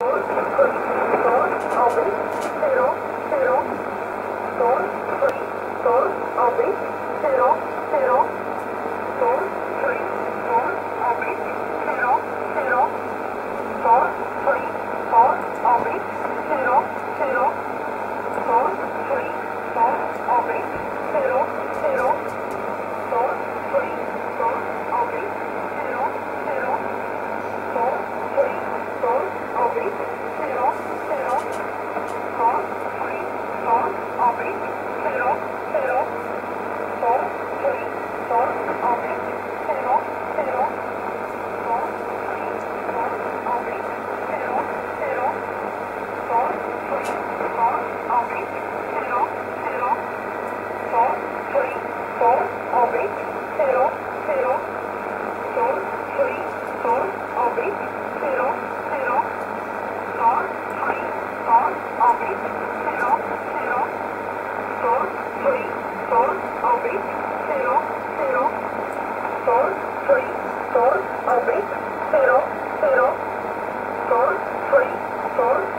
Sol, free, sol, oblique, cero, cero, sol, free, sol.